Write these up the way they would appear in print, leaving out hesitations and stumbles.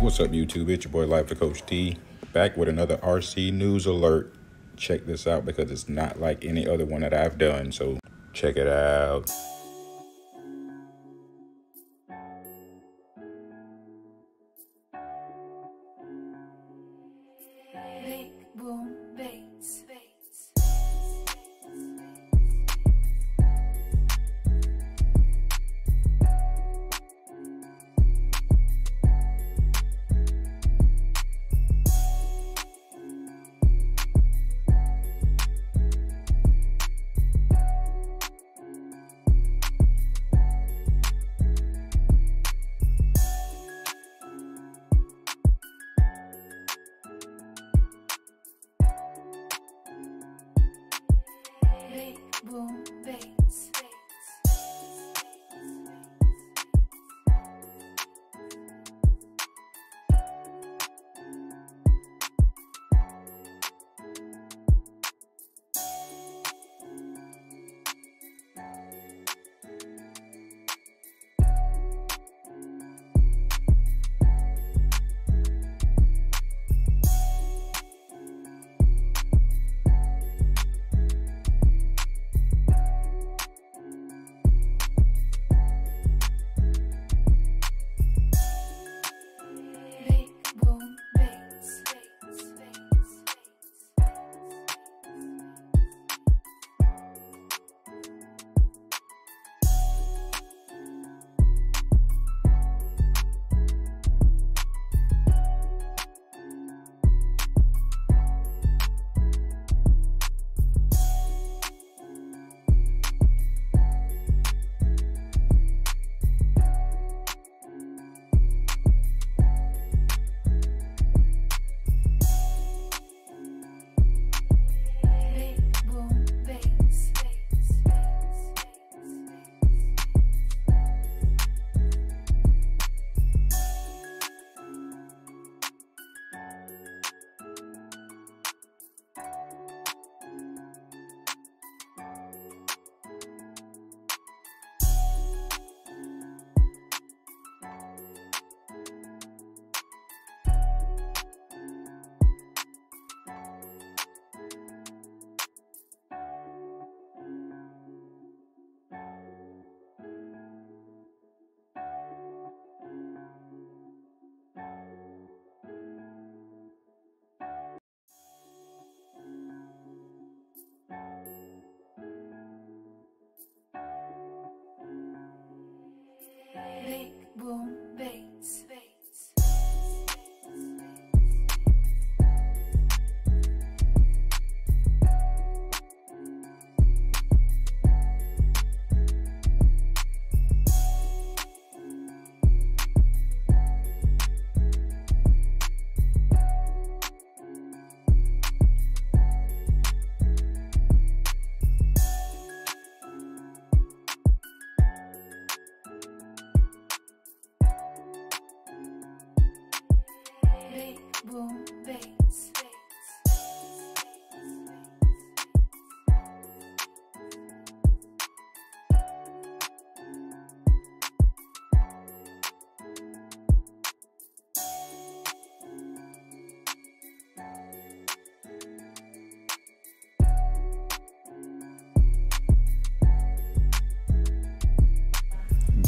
What's up, YouTube? It's your boy Life of CoachD, back with another RC news alert. Check this out because it's not like any other one that I've done, so check it out.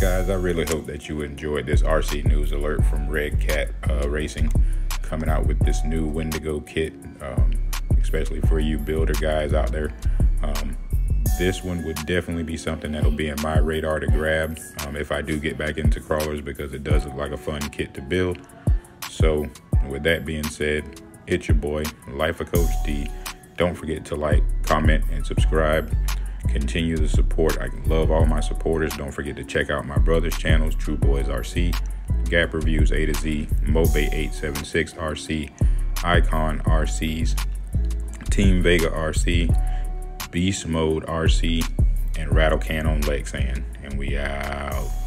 Guys, I really hope that you enjoyed this RC news alert from Red Cat Racing, coming out with this new Wendigo kit, especially for you builder guys out there. This one would definitely be something that'll be in my radar to grab if I do get back into crawlers, because it does look like a fun kit to build. So with that being said, it's your boy Life of Coach D. Don't forget to like, comment, and subscribe. Continue the support. I love all my supporters. Don't forget to check out my brother's channels, True Boys RC, Gap Reviews, A to Z, Mobay 876 RC, Icon RCs, Team Vega RC, Beast Mode RC, and Rattle Can on Lexan. And we out.